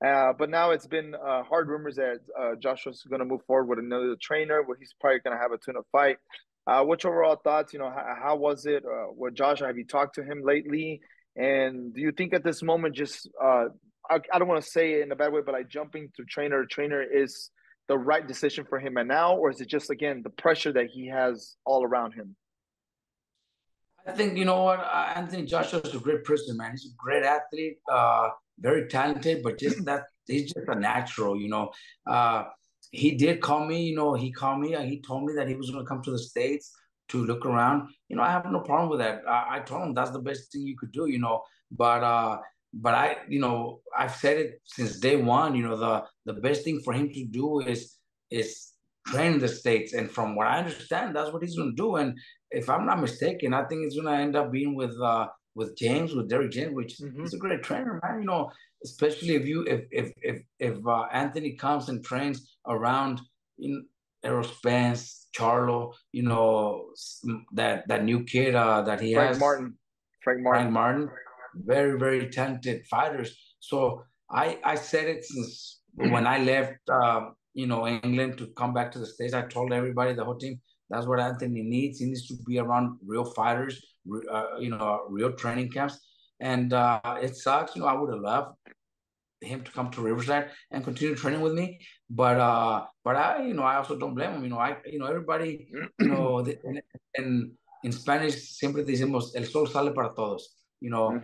But now it's been hard rumors that Joshua's going to move forward with another trainer, where he's probably going to have a tune-up fight. What's your overall thoughts? You know, how was it with Joshua? Have you talked to him lately? And do you think at this moment, just I don't want to say it in a bad way, but like jumping to trainer to trainer is the right decision for him right now, or is it just again the pressure that he has all around him? I think, you know what, Anthony Joshua's a great person, man. He's a great athlete, very talented, but just that he's just a natural, you know. He did call me, you know, he called me and he told me that he was going to come to the States to look around. You know, I have no problem with that. I told him that's the best thing you could do, you know. But I, you know, I've said it since day one, you know, the best thing for him to do is train in the States. And from what I understand, that's what he's going to do. And if I'm not mistaken, I think it's going to end up being with Derrick James, which is a great trainer, man. You know, especially if Anthony comes and trains around in Errol Spence, Charlo, you know, that new kid that he has, Frank Martin, very, very talented fighters. So I said it since when I left, you know, England to come back to the States. I told everybody, the whole team, that's what Anthony needs. He needs to be around real fighters, you know, real training camps. And it sucks. You know, I would have loved him to come to Riverside and continue training with me. But I, you know, I also don't blame him. You know, everybody, you know, in Spanish, siempre decimos, el sol sale para todos, you know.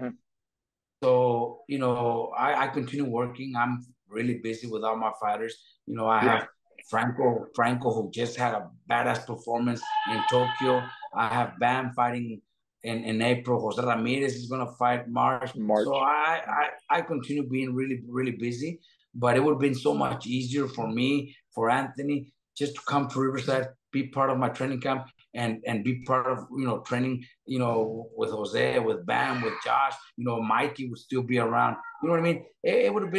So, you know, I continue working. I'm really busy with all my fighters. You know, I have Franco, who just had a badass performance in Tokyo. I have Bam fighting in April. Jose Ramirez is going to fight March. So I continue being really, really busy. But it would have been so much easier for me, for Anthony, just to come to Riverside, be part of my training camp, and be part of, you know, training, you know, with Jose, with Bam, with Josh. You know, Mikey would still be around. You know what I mean? It would have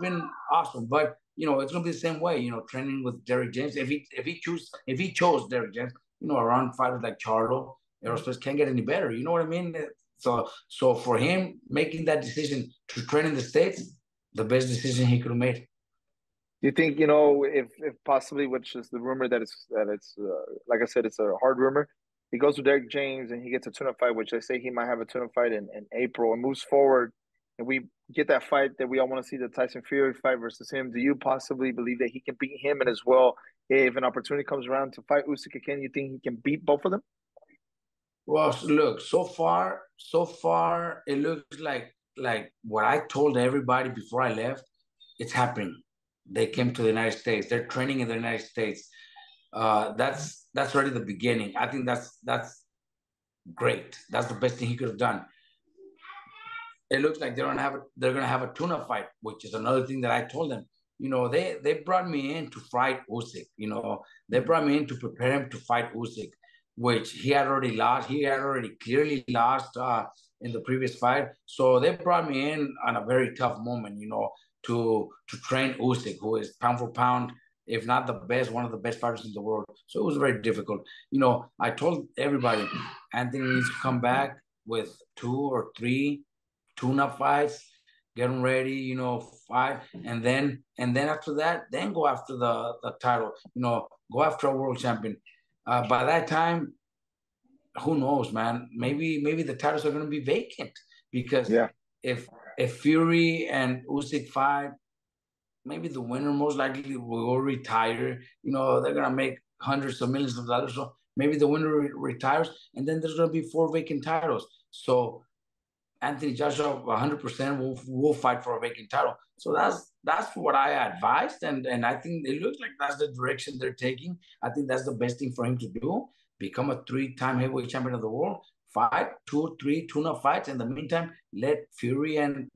been awesome. But you know, it's gonna be the same way. You know, training with Derrick James. If he chose Derrick James, you know, around fighters like Charlo, Aerospace can't get any better. You know what I mean? So for him making that decision to train in the States, the best decision he could have made. Do you think, you know, if possibly, which is the rumor that it's like I said, it's a hard rumor. He goes to Derrick James and he gets a tune-up fight, which they say he might have a tune-up fight in April, and moves forward, and we get that fight that we all want to see, the Tyson Fury fight versus him. Do you possibly believe that he can beat him, and as well, if an opportunity comes around to fight Usyk again, you think he can beat both of them? Well, look, so far, it looks like what I told everybody before I left, it's happening. They came to the United States. They're training in the United States. That's already the beginning. I think that's great. That's the best thing he could have done. It looks like they're gonna have a tune-up fight, which is another thing that I told them. You know, they brought me in to fight Usyk. You know, they brought me in to prepare him to fight Usyk, which he had already lost. He had already clearly lost in the previous fight. So they brought me in on a very tough moment, you know, to train Usyk, who is pound for pound, if not the best, one of the best fighters in the world. So it was very difficult. You know, I told everybody, Anthony needs to come back with 2 or 3 tune-up fights, get them ready, you know, 5, and then after that, then go after the title, you know, go after a world champion. By that time, who knows, man? Maybe the titles are going to be vacant, because if Fury and Usyk fight, maybe the winner most likely will retire. You know, they're going to make hundreds of millions of dollars. So maybe the winner retires, and then there's going to be 4 vacant titles. So Anthony Joshua 100% will fight for a vacant title. So that's what I advised, and I think it looks like that's the direction they're taking. I think that's the best thing for him to do. Become a 3-time heavyweight champion of the world, fight 2 or 3 tune-up fights. In the meantime, let Fury and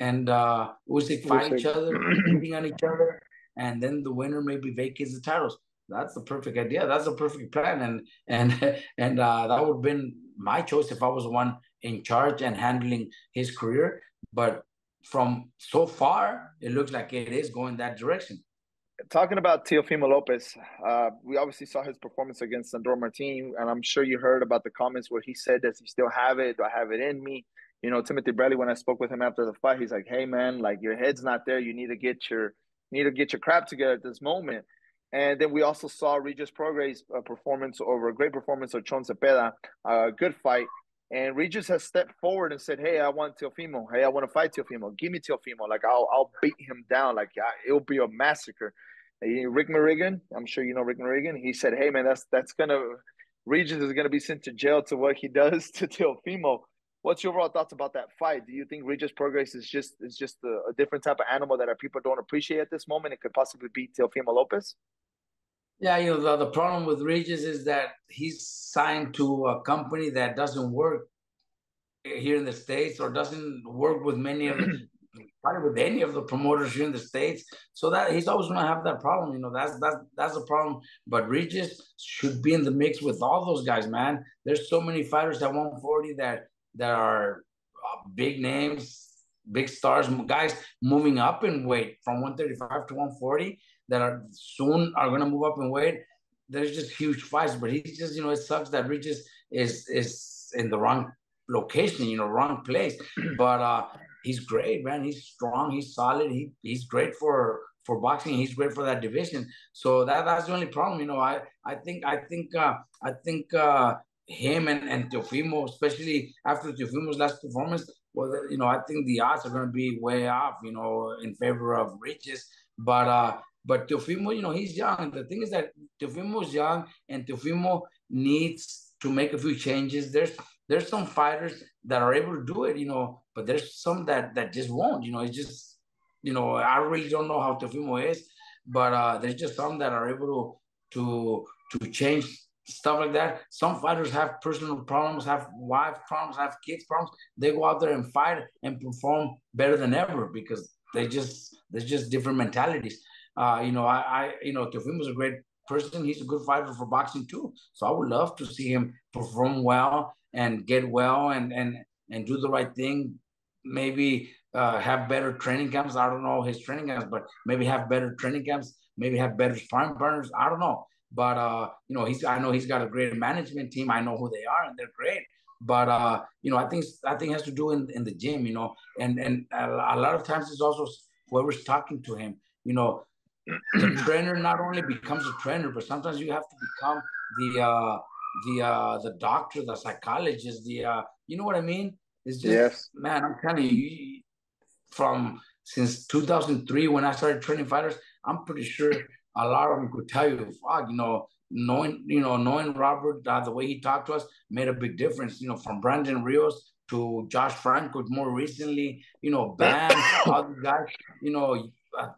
Usyk fight each other, beating on each other, and then the winner maybe vacates the titles. That's the perfect idea. That's the perfect plan, and that would have been my choice if I was the one in charge and handling his career. But from so far, it looks like it is going that direction. Talking about Teofimo Lopez, we obviously saw his performance against Sandor Martin, and I'm sure you heard about the comments where he said that he still have it in me. you know, Timothy Bradley, when I spoke with him after the fight, he's like, hey, man, like, your head's not there. You need to get your crap together at this moment. And then we also saw Regis Prograis' performance over a great performance of Chon Cepeda, a good fight. And Regis has stepped forward and said, hey, I want Teofimo. Hey, I want to fight Teofimo. Give me Teofimo. Like, I'll beat him down. Like, it'll be a massacre. Rick Morrigan, I'm sure you know Rick Morrigan. He said, hey, man, that's going to – Regis is going to be sent to jail to what he does to Teofimo. What's your overall thoughts about that fight? Do you think Regis Prograis is just a different type of animal that our people don't appreciate at this moment? It could possibly be Teofimo Lopez? Yeah, you know, the problem with Regis is that he's signed to a company that doesn't work here in the States, or doesn't work with many of the, probably with any of the promoters here in the States. So that he's always going to have that problem. You know, that's the problem. But Regis should be in the mix with all those guys, man. There's so many fighters at 140 that are big names, big stars, guys moving up in weight from 135 to 140 that are soon going to move up in weight. There's just huge fights, but he's just, you know, it sucks that Regis is in the wrong location, you know, wrong place. But he's great, man. He's strong. He's solid. He's great for boxing. He's great for that division. So that's the only problem, you know. I think him and Teofimo, especially after Teofimo's last performance, well, you know, I think the odds are going to be way off, you know, in favor of Regis. But Teofimo, you know, he's young. The thing is that Teofimo's young, and Teofimo needs to make a few changes. There's some fighters that are able to do it, you know, but there's some that just won't, you know. It's just, you know, I really don't know how Teofimo is, but there's just some that are able to change stuff like that. Some fighters have personal problems, have wife problems, have kids problems. They go out there and fight and perform better than ever because they're just different mentalities. You know, I Teofimo's a great person. He's a good fighter for boxing too. So I would love to see him perform well and get well and do the right thing. Maybe have better training camps. I don't know his training camps, but maybe have better training camps. Maybe have better sparring partners. I don't know. But, you know, I know he's got a great management team. I know who they are, and they're great. But, you know, I think it has to do in the gym, you know. And a lot of times it's also whoever's talking to him. You know, the trainer not only becomes a trainer, but sometimes you have to become the doctor, the psychologist, you know what I mean? It's just, yes. Man, I'm telling you, since 2003 when I started training fighters, I'm pretty sure – a lot of them could tell you, fuck, you know, knowing Robert, the way he talked to us made a big difference, you know, from Brandon Rios to Josh Frank, more recently, you know, Bam, other guys, you know,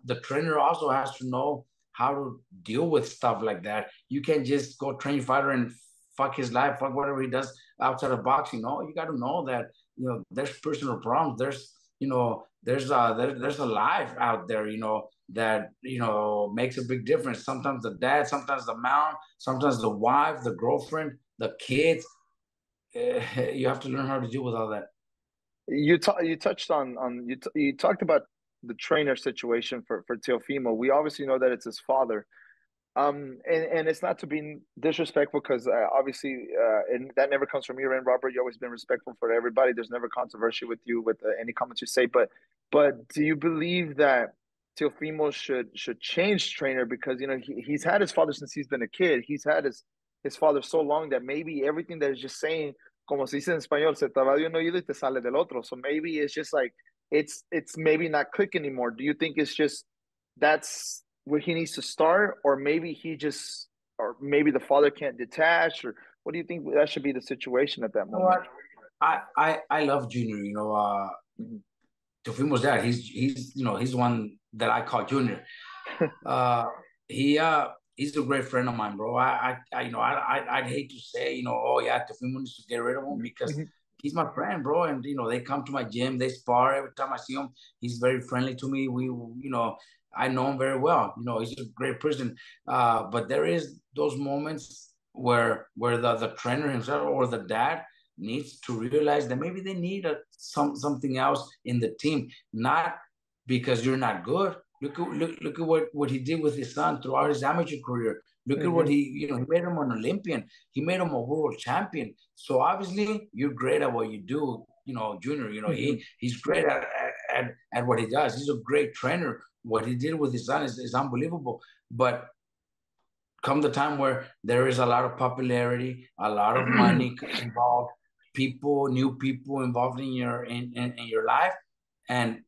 the trainer also has to know how to deal with stuff like that. You can't just go train fighter and fuck his life, fuck whatever he does outside of boxing. No, you got to know that, you know, there's personal problems. There's a life out there, you know, that, you know, makes a big difference. Sometimes the dad, sometimes the mom, sometimes the wife, the girlfriend, the kids. You have to learn how to deal with all that. You talked about the trainer situation for Teofimo. We obviously know that it's his father, and it's not to be disrespectful because obviously, and that never comes from your end, Robert. You've always been respectful for everybody. There's never controversy with you with any comments you say. But do you believe that Teofimo should change trainer? Because, you know, he's had his father since he's been a kid. He's had his father so long that maybe everything that is just saying, como se dice en español, se te va de un oído y te sale del otro. So maybe it's just like, it's maybe not click anymore. Do you think it's just, that's where he needs to start? Or maybe maybe the father can't detach? Or what do you think that should be the situation at that moment? I love Junior, you know, Teofimo's dad. He's you know, he's one that I call Junior. He's a great friend of mine, bro. I'd hate to say, you know, oh yeah, Teofimo needs to get rid of him, because he's my friend, bro. And, you know, they come to my gym, they spar. Every time I see him, he's very friendly to me. You know, I know him very well. You know, he's a great person. But there is those moments where the trainer himself or the dad needs to realize that maybe they need something else in the team, not because you're not good. Look at what he did with his son throughout his amateur career. Look at what he made him an Olympian. He made him a world champion. So obviously you're great at what you do, Junior. He's great at what he does. He's a great trainer. What he did with his son is unbelievable. But come the time where there is a lot of popularity, a lot of money involved, new people involved in your life. And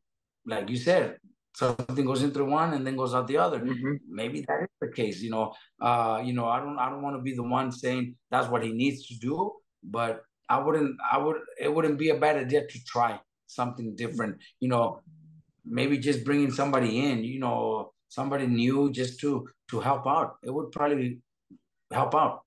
like you said, something goes into one and then goes out the other. Maybe that is the case, I don't want to be the one saying that's what he needs to do, but it wouldn't be a bad idea to try something different. Maybe just bringing somebody in, somebody new just to help out. It would probably help out.